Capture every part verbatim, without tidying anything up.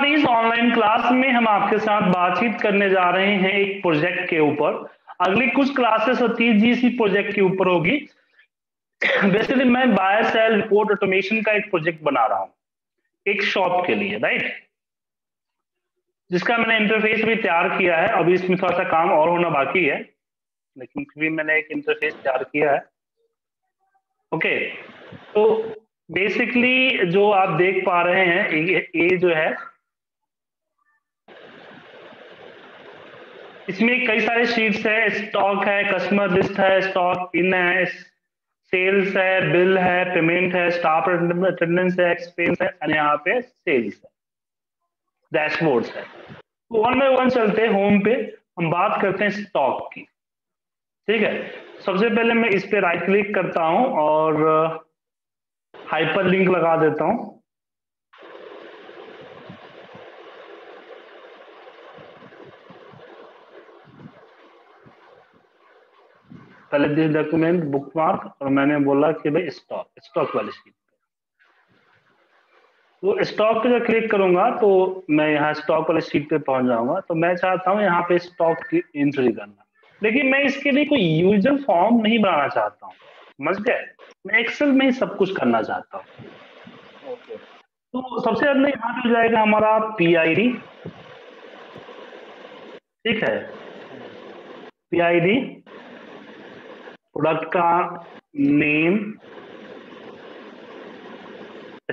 पर इस online class में हम आपके साथ बातचीत करने जा रहे हैं एक प्रोजेक्ट के ऊपर। अगली कुछ क्लासेस होती जी इसी प्रोजेक्ट के ऊपर होगी। बेसिकली मैं बाय सेल रिपोर्ट ऑटोमेशन का एक प्रोजेक्ट बना रहा हूं एक शॉप के लिए, राइट, जिसका मैंने इंटरफेस भी तैयार किया है। अभी इसमें थोड़ा सा काम और होना बाकी है, लेकिन फिर भी मैंने एक इंटरफेस तैयार किया है। ओके, तो बेसिकली जो आप देख पा रहे हैं ये, ये जो है इसमें कई सारे शीट्स है, स्टॉक है, कस्टमर लिस्ट है, स्टॉक इन है, सेल्स है, बिल है, पेमेंट है, स्टाफ अटेंडेंस है, एक्सपेंस है और यहाँ पे सेल्स है, डैशबोर्ड्स है। तो वन बाय वन चलते हैं। होम पे हम बात करते हैं स्टॉक की, ठीक है। सबसे पहले मैं इस पे राइट क्लिक करता हूं और हाइपर लिंक लगा देता हूं। पहले दिस डॉक्यूमेंट बुकमार्क और मैंने बोला कि भाई स्टॉक स्टॉक वाली शीट पे, तो स्टॉक पे जब क्लिक करूंगा तो मैं यहाँ स्टॉक वाली शीट पे पहुंच जाऊंगा। तो मैं चाहता हूँ यहाँ पे स्टॉक की एंट्री करना, लेकिन मैं इसके लिए कोई यूजर फॉर्म नहीं बनाना चाहता हूँ, समझ गए, मैं एक्सेल में ही सब कुछ करना चाहता हूँ। okay. तो सबसे पहले यहाँ पे जाएगा हमारा पी आई डी, ठीक है, पी आई डी, प्रोडक्ट का नेम,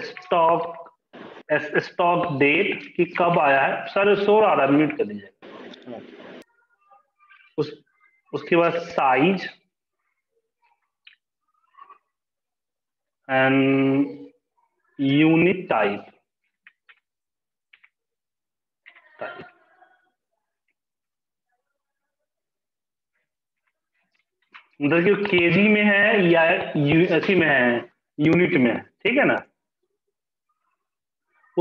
स्टॉक स्टॉक डेट कि कब आया है। सर शोर आ रहा है, म्यूट कर दीजिए। उस उसके बाद size and unit type type देखिए केजी में है या ऐसी में है, यूनिट में है, ठीक है ना।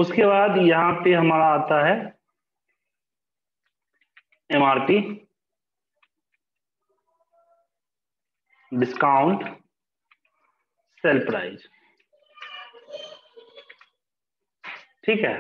उसके बाद यहाँ पे हमारा आता है एमआरपी, डिस्काउंट, सेल प्राइस, ठीक है।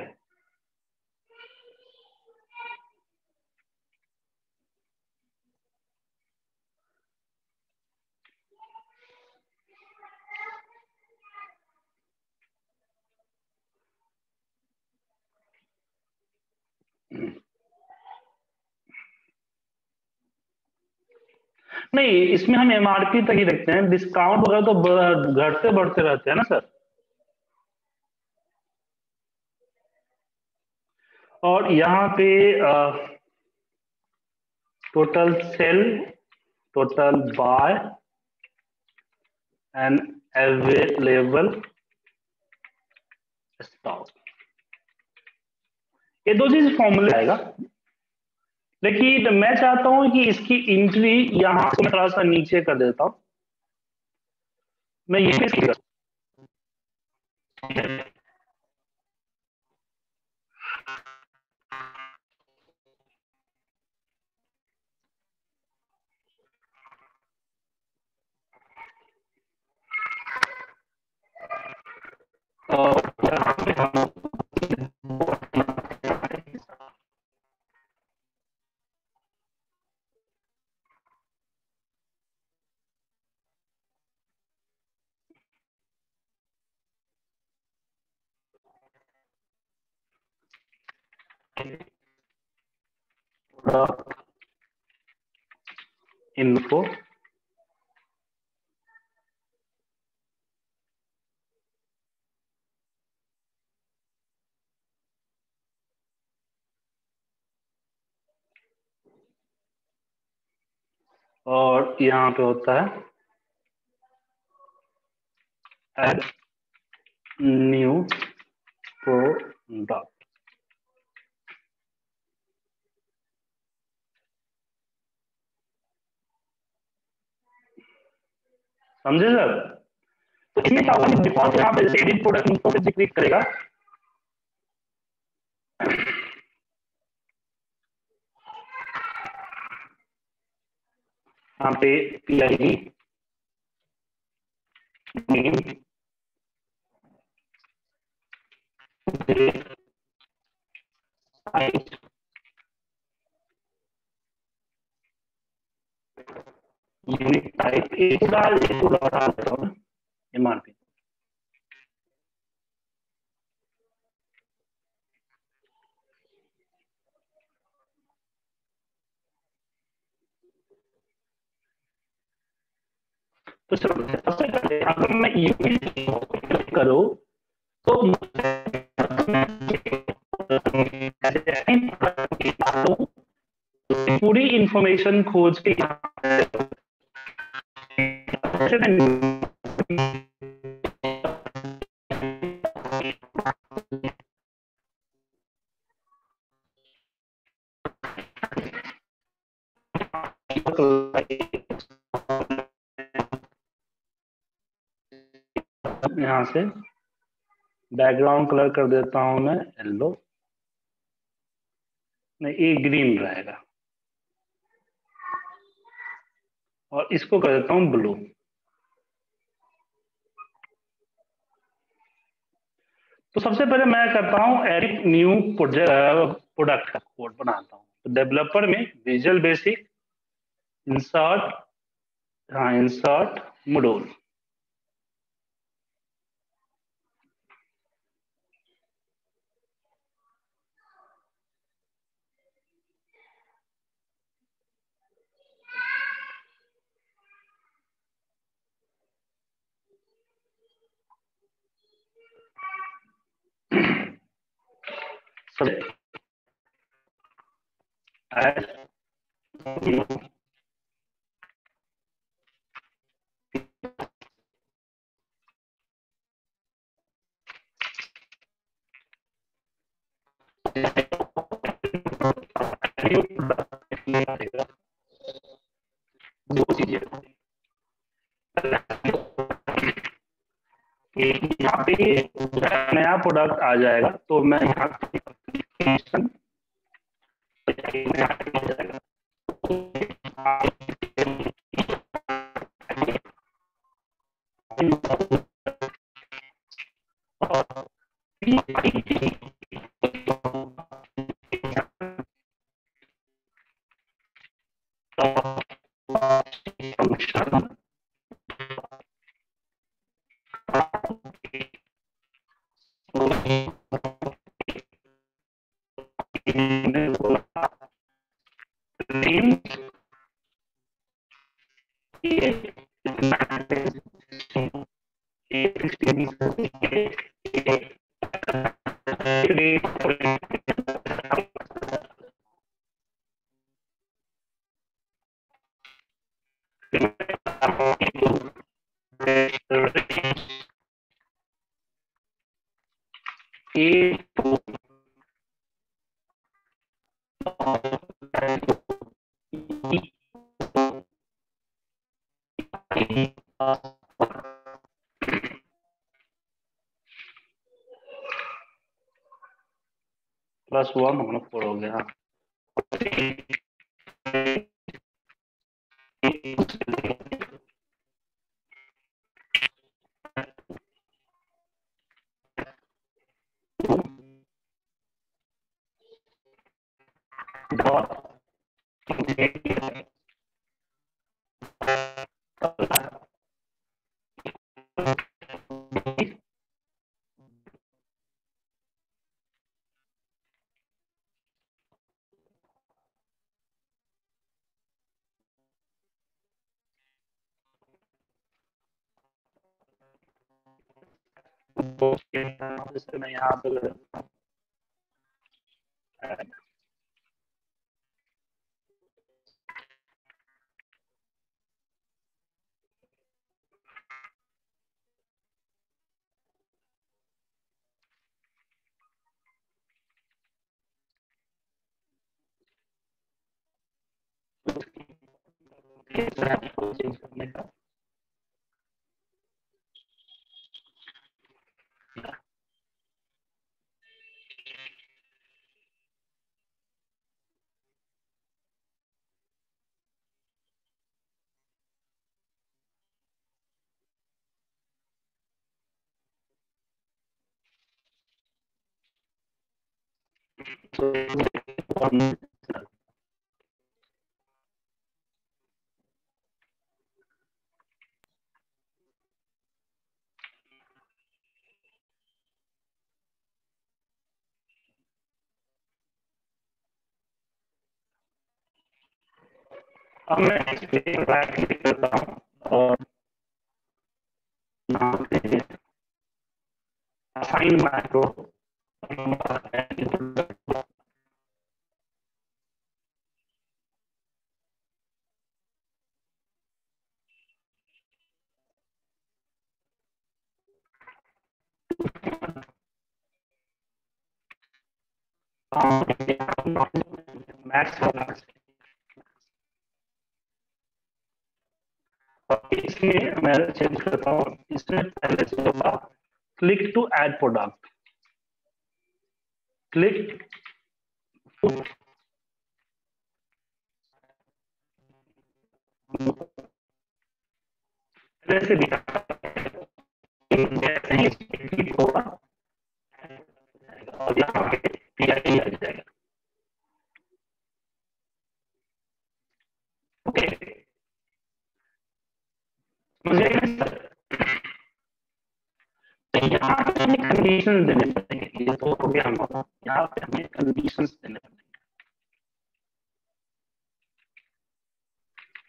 नहीं, इसमें हम एमआरपी तक ही रखते हैं, डिस्काउंट वगैरह तो घटते बढ़ते रहते हैं ना सर। और यहाँ पे total sale, total buy and available stock, ये दो चीज फॉर्मूला आएगा। लेकिन मैं चाहता हूं कि इसकी एंट्री यहां से थोड़ा सा नीचे कर देता हूं मैं, ये इनको और यहाँ पे होता है एड न्यू प्रोडक्ट। समझे सर? तो इसमें क्या होगा, डिफॉल्ट यहाँ पे एडिट प्रोडक्ट इनको पे क्लिक करेगा, यहाँ पे P I D, size unit type एक डाल इसको हटा देता हूँ एमआरपी। तो सबसे पहले अगर मैं यूनिट क्लिक करो तो पूरी इंफॉर्मेशन खोज के यहाँ से बैकग्राउंड कलर कर देता हूं मैं येलो, नहीं ये ग्रीन रहेगा, और इसको कर देता हूं ब्लू। तो सबसे पहले मैं करता हूं एडिट न्यू प्रोडक्ट का कोड बनाता हूं। तो डेवलपर में विजुअल बेसिक इंसर्ट हाँ इंसर्ट मॉड्यूल, दो चीजें यहाँ पे नया प्रोडक्ट आ जाएगा तो मैं यहाँ प्लस वन हम लोग फोर हो गया। जैसे मैं यहाँ पे का अब मैं इसमें राइट क्लिक करता हूँ और नाम दे असाइन मैक्रो मैक्स इसमें मैं चेंज करता हूँ। इसमें पहले से होगा click to add product, click to ऐसे भी होगा और यहाँ पे पी आई डी आ जाएगा। ओके मुझे यहाँ पे हमें कंडीशन देने पड़ेंगे। ये तो हो गया हमारा, यहाँ पे हमें कंडीशन देने पड़ेंगे।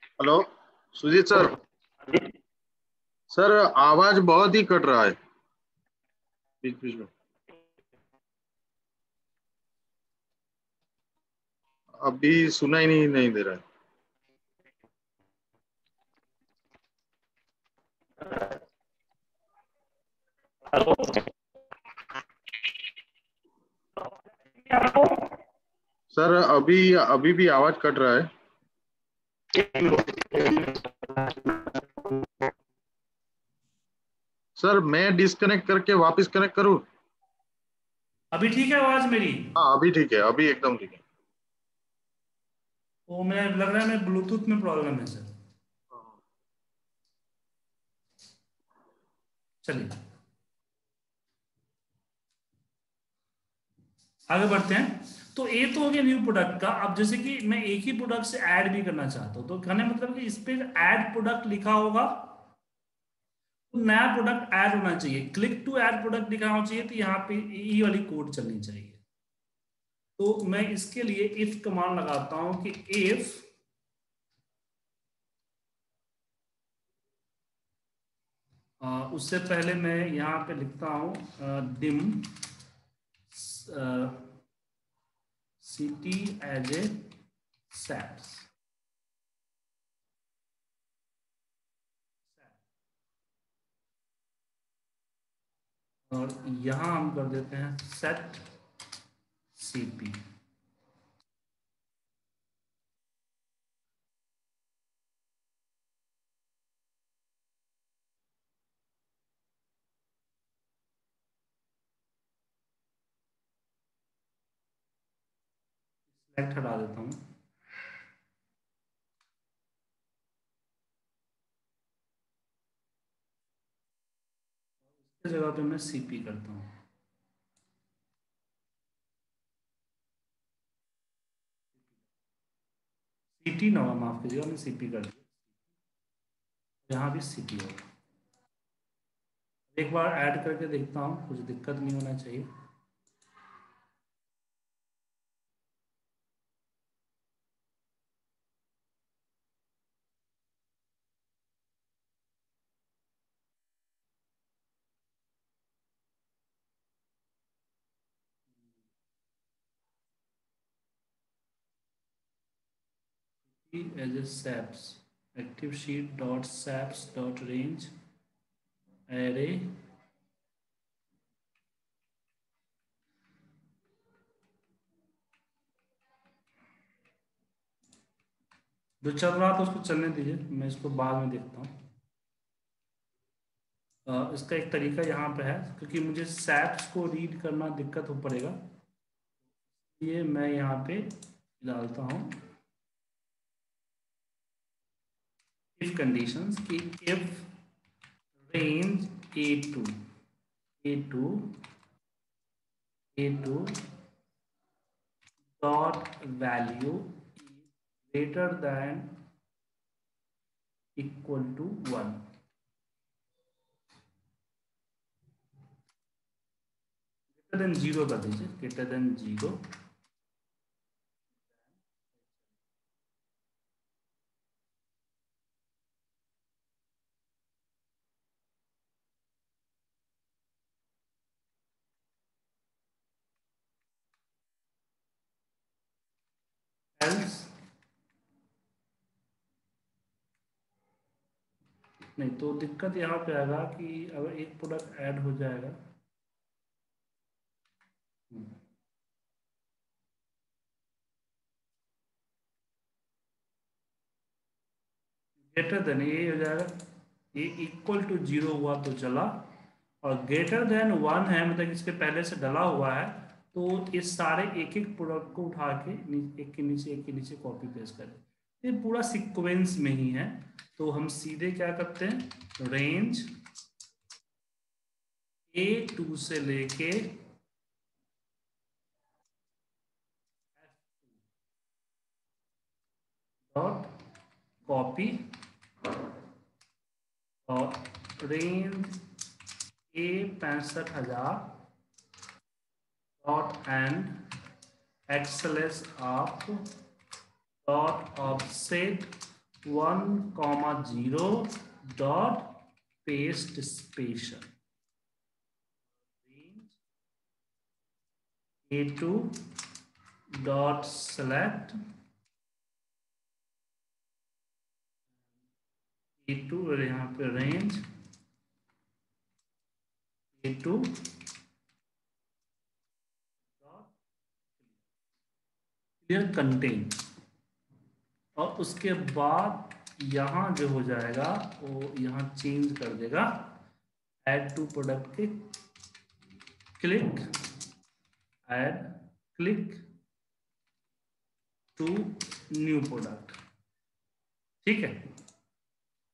हेलो सुजीत सर, सर आवाज बहुत ही कट रहा है बीच बीच में। अभी सुनाई नहीं नहीं दे रहा है। हेलो सर, अभी अभी भी आवाज कट रहा है सर। मैं डिस्कनेक्ट करके वापस कनेक्ट करूं? अभी ठीक है आवाज मेरी? हाँ अभी ठीक है, अभी एकदम ठीक है। वो मैं लग रहा है मैं ब्लूटूथ में प्रॉब्लम है सर। चलिए आगे बढ़ते हैं। तो ये तो हो गया न्यू प्रोडक्ट का। अब जैसे कि मैं एक ही प्रोडक्ट से ऐड भी करना चाहता हूं तो कहने मतलब कि इस पे ऐड प्रोडक्ट लिखा होगा तो नया प्रोडक्ट ऐड होना चाहिए। क्लिक टू ऐड प्रोडक्ट लिखा होना चाहिए तो यहाँ पे ये वाली कोड चलनी चाहिए। तो मैं इसके लिए इफ कमांड लगाता हूं कि इफ आ, उससे पहले मैं यहाँ पे लिखता हूं डिम सिटी एज ए सैप्स। और यहां हम कर देते हैं सेट सीपी। हटा देता हूं। इस जगह पे मैं सीपी करता हूं। सीटी ना, माफ करिएगा, मैं सीपी कर दिया। यहां भी सीपी होगा। एक बार ऐड करके देखता हूं, कुछ दिक्कत नहीं होना चाहिए। As a saps active sheet dot saps dot range array जो चल रहा था उसको चलने दीजिए, मैं इसको बाद में देखता हूँ। इसका एक तरीका यहाँ पे है क्योंकि मुझे saps को रीड करना दिक्कत हो पड़ेगा, ये मैं यहाँ पे डालता हूँ इफ कंडीशंस की if range A two A two A two dot value is greater than equal to one. Greater than zero कर दीजिए, greater than zero. Else नहीं तो दिक्कत यहाँ पे आएगा कि अगर एक प्रोडक्ट ऐड हो जाएगा ग्रेटर देन ये हो जाएगा, ये इक्वल टू जीरो हुआ तो चला, और ग्रेटर देन वन है मतलब इसके पहले से डला हुआ है, तो इस सारे एक एक प्रोडक्ट को उठा के एक के नीचे एक के नीचे कॉपी पेस्ट करें। ये पूरा सीक्वेंस में ही है, तो हम सीधे क्या करते हैं, रेंज ए टू से लेके डॉट कॉपी और रेंज ए पैंसठ हजार dot and xls of dot offset one comma zero dot paste special range a two dot select a two और यहाँ पे range a two कंटेन, और उसके बाद यहाँ जो हो जाएगा वो यहाँ चेंज कर देगा ऐड टू प्रोडक्ट के click add click to new product, ठीक है,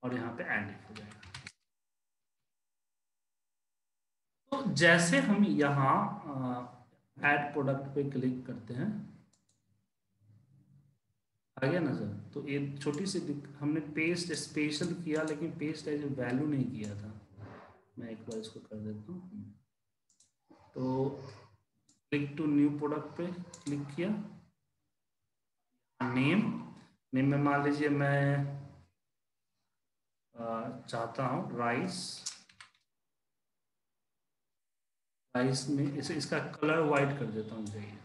और यहाँ पे ऐड हो जाएगा। तो जैसे हम यहाँ ऐड प्रोडक्ट पे क्लिक करते हैं आ गया ना सर, तो ये छोटी सी हमने पेस्ट स्पेशल किया लेकिन पेस्ट एज वैल्यू नहीं किया था। मैं एक बार इसको कर देता हूँ, तो क्लिक टू न्यू प्रोडक्ट पे क्लिक किया, नेम नेम में मान लीजिए मैं चाहता हूँ राइस, राइस में इसे इसका कलर वाइट कर देता हूँ चाहिए,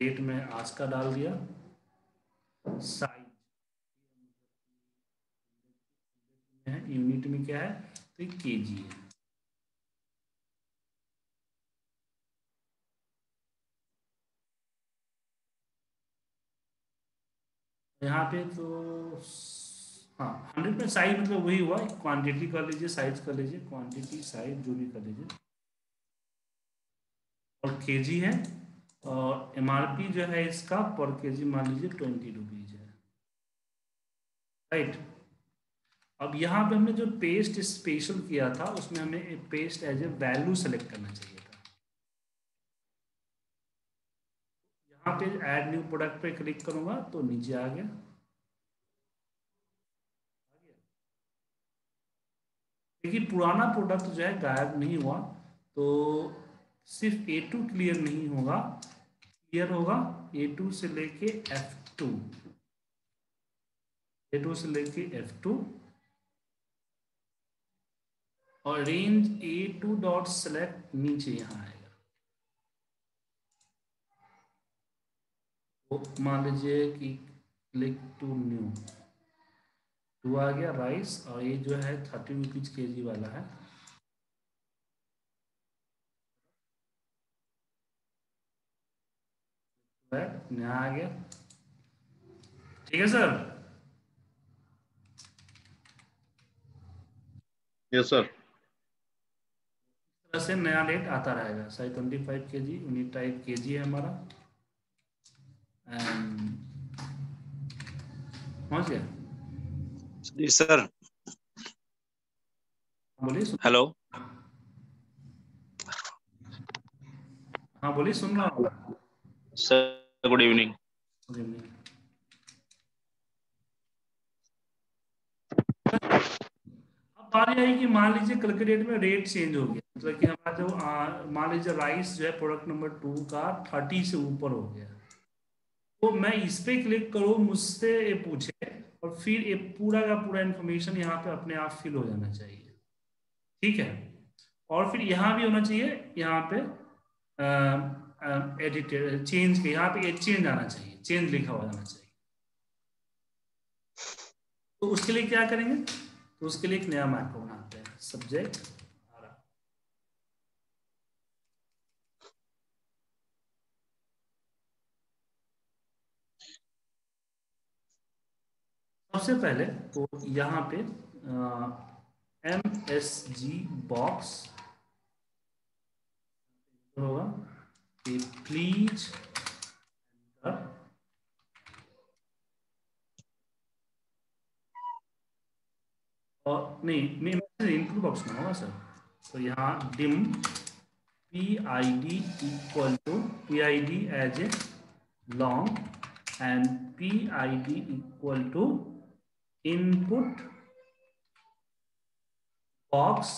डेट में आज का डाल दिया, साइज यूनिट में क्या है तो केजी है, यहाँ पे तो हाँ हंड्रेड में साइज मतलब वही हुआ, क्वांटिटी कर लीजिए साइज कर लीजिए, क्वांटिटी साइज जो भी कर लीजिए, और केजी है, और एमआरपी जो है इसका पर केजी मान लीजिए ट्वेंटी रुपीज है, राइट। अब यहाँ पे हमने जो पेस्ट स्पेशल किया था उसमें हमें paste as a value select करना चाहिए था। यहाँ पे ऐड न्यू प्रोडक्ट पे क्लिक करूंगा तो नीचे आ गया, लेकिन पुराना प्रोडक्ट जो है गायब नहीं हुआ, तो सिर्फ ए टू क्लियर नहीं होगा, क्लियर होगा ए टू से लेके एफ टू, ए टू से लेके एफ टू, और range A two dot select नीचे यहाँ आएगा। तो मान लीजिए कि क्लिक टू न्यू टू आ गया राइस, और ये जो है थर्टी रुपीज के जी वाला है, नया आ गया, ठीक है सर। यस सर, इस तरह से नया रेट आता रहेगा। साइज ट्वेंटी फाइव के जी यूनिट टाइप के जी है हमारा, एंड पहुंच गया जी सर। बोलिए। हेलो, हाँ बोलिए, सुन रहा हूँ सर। Good evening. अब बात यह है कि मान लीजिए कल के डेट में रेट चेंज हो गया, मतलब कि हमारा जो मान लीजिए राइस जो है प्रोडक्ट नंबर टू का थर्टी से ऊपर हो गया, तो मैं इस पर क्लिक करूँ, मुझसे ये पूछे और फिर ये पूरा का पूरा इन्फॉर्मेशन यहाँ पे अपने आप फिल हो जाना चाहिए, ठीक है। और फिर यहाँ भी होना चाहिए, यहाँ पे एडिट चेंज के यहाँ पे चेंज आना चाहिए, चेंज लिखा हुआ जाना चाहिए। तो उसके लिए क्या करेंगे, तो उसके लिए एक नया मैक्रो बनाते हैं, सब्जेक्ट सबसे पहले। तो यहाँ पे एम एस जी बॉक्स होगा, प्लीज और नहीं मैं इनपुट बॉक्स में होगा सर। तो यहाँ dim P I D equal to P I D as a long and P I D equal to input box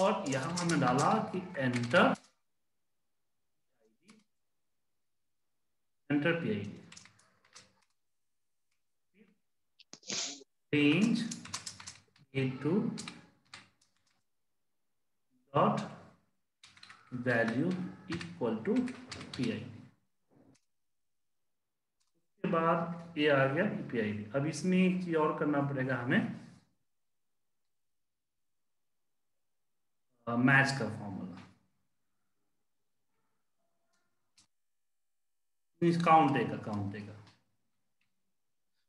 और यहाँ हमने डाला कि enter enter P I D range A two dot value equal to P I D. उसके बाद ये आ गया P I D. अब इसमें एक चीज और करना पड़ेगा हमें, मैच uh, का फॉर्मूला काउंटे का काउंटे का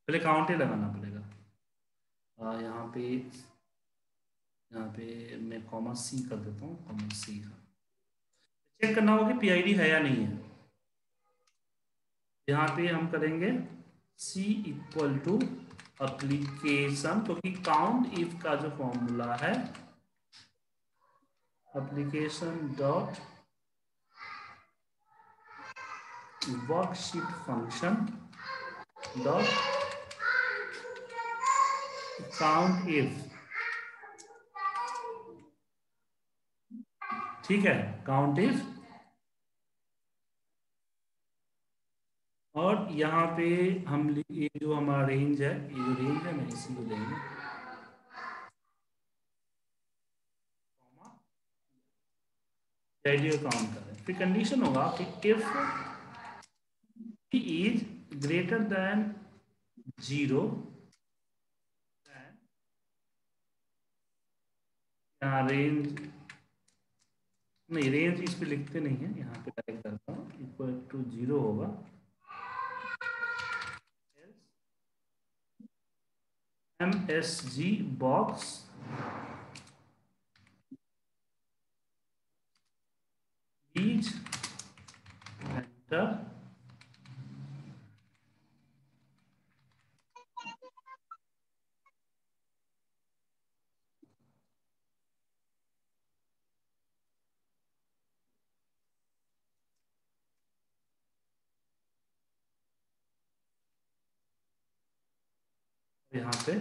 पहले काउंटे लगाना पड़ेगा। आ, यहाँ पे यहाँ पे मैं कॉमा सी कर देता हूँ, कॉमा सी का चेक करना होगा कि पी आई डी है या नहीं है। यहाँ पे हम करेंगे सी इक्वल टू एप्लीकेशन, क्योंकि काउंट इफ का जो फॉर्मूला है application dot worksheet function dot count if, ठीक है, काउंट इफ। और यहाँ पे हम ये जो हमारा रेंज है, ये जो रेंज है ना, इसी को लेंगे काउंट करें। फिर कंडीशन होगा कि if is greater than zero, यहाँ रेंज नहीं, रेंज इस पे लिखते नहीं है, यहाँ पे टाइप करता हूँ इक्वल टू जीरो होगा एम एस जी बॉक्स बीज एंटर यहाँ पे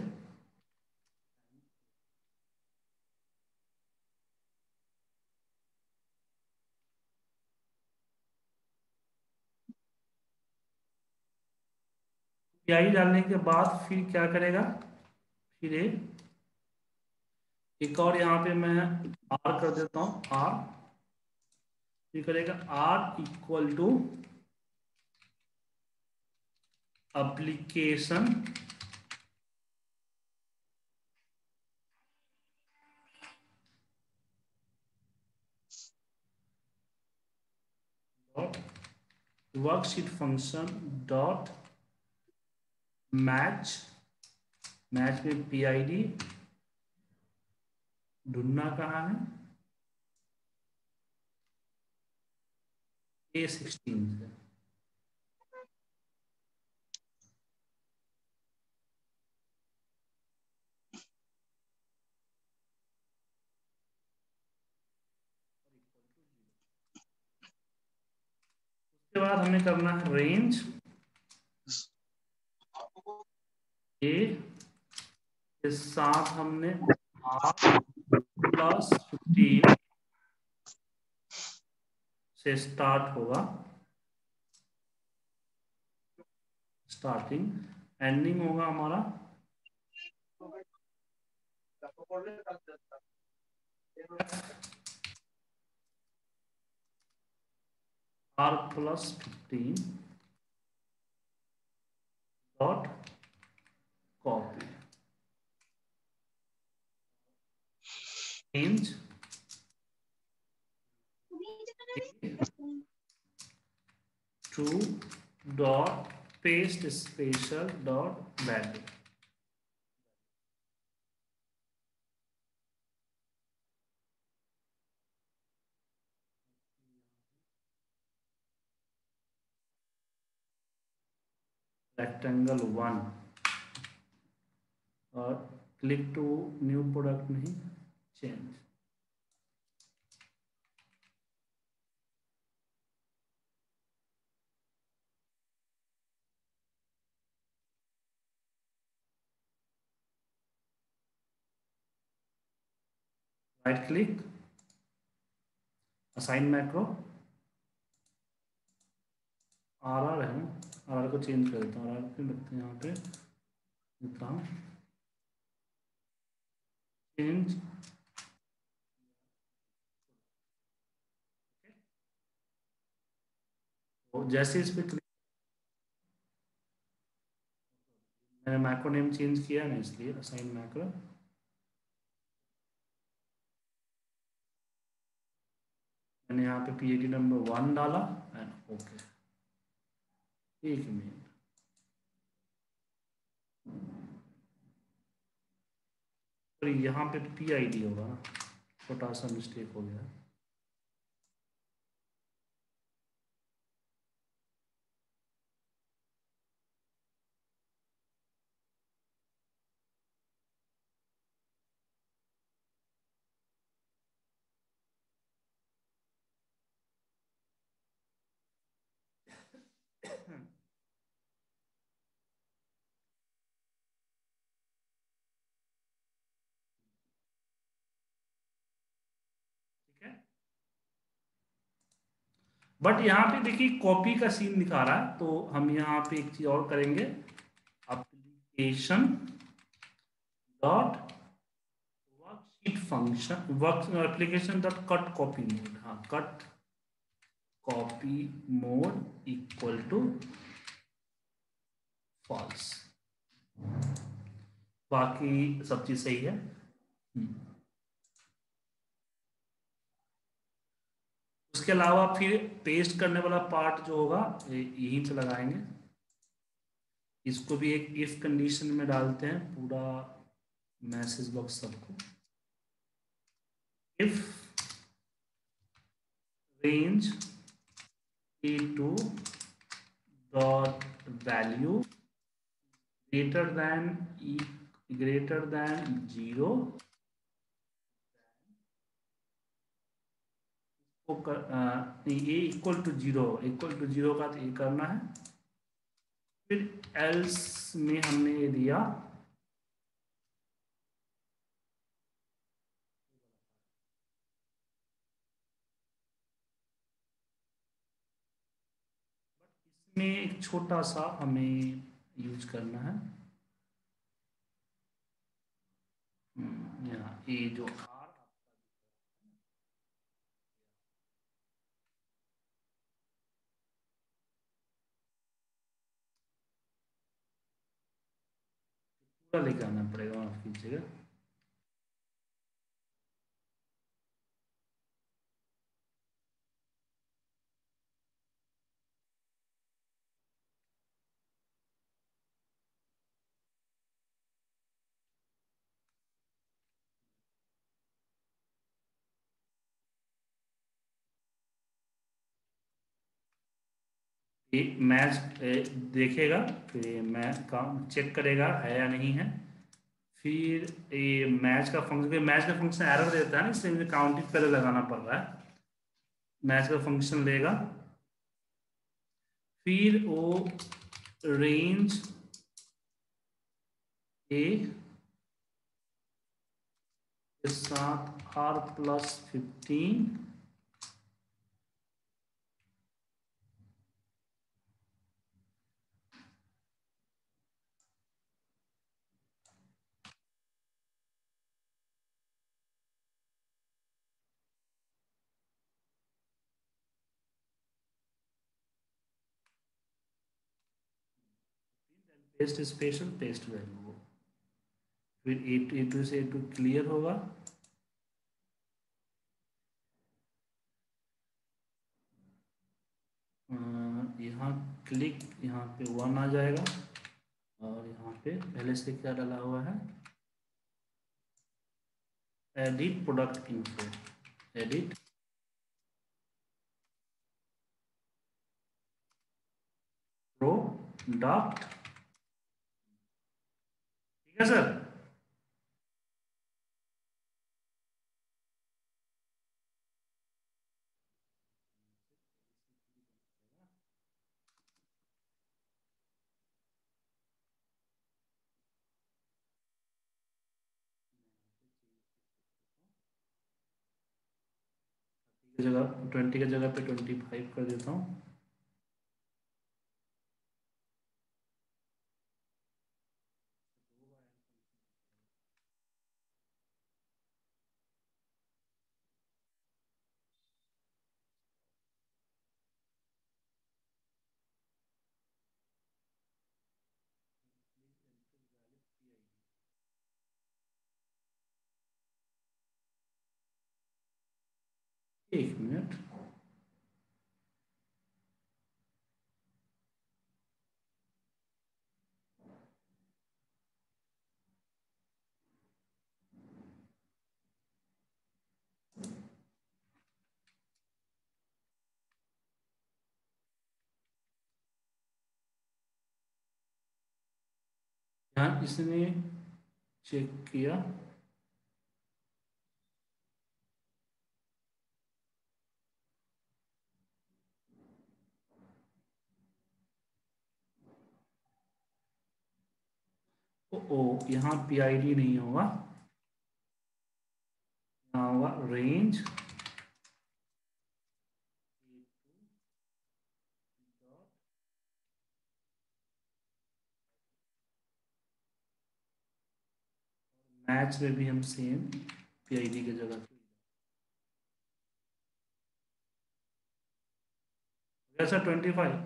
पीआई डालने के बाद फिर क्या करेगा, फिर एक और यहाँ पे मैं आर कर देता हूँ, आर फिर करेगा R equal to application worksheet function dot match, match में पी आई डी ढूंढना कहाँ है, ए सिक्सटीन है। उसके बाद हमें करना है रेंज ए के साथ हमने प्लस फिफ्टीन से स्टार्ट होगा स्टार्टिंग, एंडिंग होगा हमारा R plus fifteen dot copy range to dot paste special dot value. Rectangle one और क्लिक टू न्यू प्रोडक्ट नहीं change. Right click assign macro R R है आर आर को change कर देता हूँ। आर आर पे लगते हैं यहाँ पे लिखता हूँ चेंज तो जैसे इस पर मैंने मैक्रो नेम चेंज किया ना इसलिए असाइन मैक्रो मैंने यहाँ पे P A D number one डाला एंड ओके। एक मिनट तो यहाँ पे पी आई डी होगा ना, छोटा सा मिस्टेक हो गया। बट यहाँ पे देखिए कॉपी का सीन दिखा रहा है तो हम यहाँ पे एक चीज और करेंगे application dot worksheet function work application dot cut copy mode. हाँ cut copy mode equal to false, बाकी सब चीज सही है। उसके अलावा फिर पेस्ट करने वाला पार्ट जो होगा यहीं पे लगाएंगे। इसको भी एक इफ कंडीशन में डालते हैं पूरा मैसेज बॉक्स सबको। If range A two dot value greater than greater than zero A equal to zero equal to zero का तो ये करना है। फिर एल्स में हमने ये दिया इसमें एक छोटा सा हमें यूज करना है यहाँ ए जो लेके आना पड़ेगा माफ कीजिएगा। मैच देखेगा फिर मैच का चेक करेगा है या नहीं है। फिर ये मैच का फंक्शन मैच का फंक्शन एरर देता है ना इसलिए मुझे काउंटिंग पहले लगाना पड़ रहा है। मैच का फंक्शन लेगा फिर वो रेंज ए के साथ R plus fifteen paste special paste value हो, फिर ए टू से ए टू क्लियर होगा। यहाँ क्लिक, यहाँ पे वन आ जाएगा और यहाँ पे पहले से क्या डाला हुआ है, edit product info, edit product. ठीक है सर, जगह ट्वेंटी की जगह पे ट्वेंटी फाइव कर देता हूँ। एक मिनट, यहाँ इसने चेक किया ओ, यहाँ पी आई डी नहीं होगा, यहाँ होगा रेंज मैच में भी हम सेम पी आई डी की जगह जैसा ट्वेंटी फाइव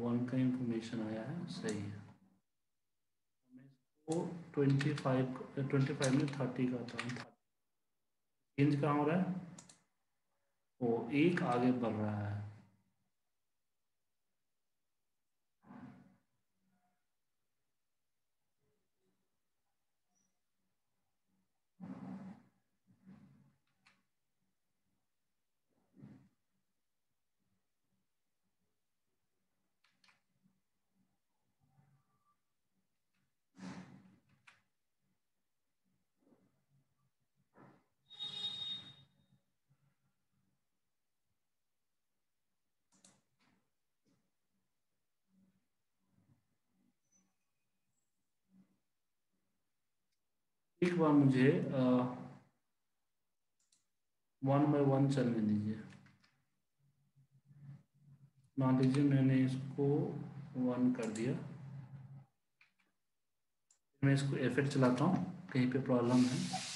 वन का इंफॉर्मेशन आया है, सही है। मैं इसको ट्वेंटी फाइव ट्वेंटी फाइव में थर्टी का था, चेंज कहाँ हो रहा है, वो एक आगे बढ़ रहा है। एक बार मुझे आ, वन बाई वन चलने दीजिए ना, दीजिए मैंने इसको वन कर दिया। मैं इसको एफेक्ट चलाता हूँ, कहीं पे प्रॉब्लम है।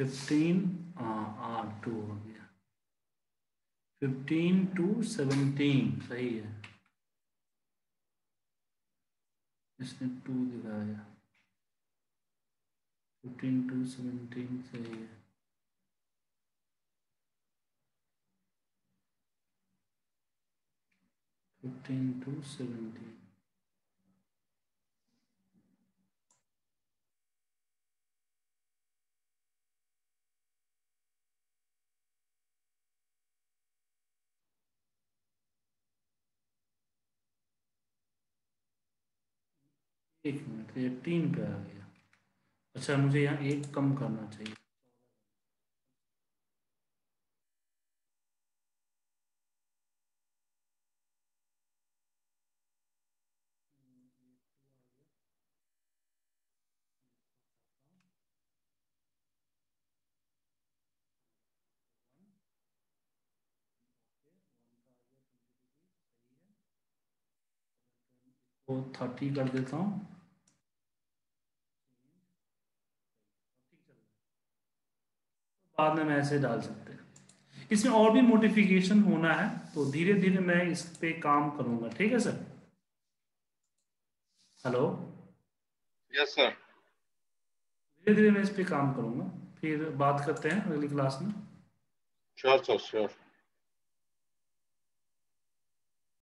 फिफ्टीन आर टू हो गया, फिफ्टीन टू सेवनटीन सही है। इसने टू दिखाया, फिफ्टीन टू सेवनटीन सही है। फिफ्टीन टू सेवनटीन एक मिनट, ये तीन पे आ गया। अच्छा मुझे यहाँ एक कम करना चाहिए, थर्टी कर देता हूँ। बाद में मैं ऐसे डाल सकते हैं, इसमें और भी मोडिफिकेशन होना है तो धीरे धीरे मैं इस पे काम करूंगा। ठीक है सर। हेलो। Yes sir. धीरे धीरे मैं इस पे काम करूंगा, फिर बात करते हैं अगली क्लास में। Sure sir, sure.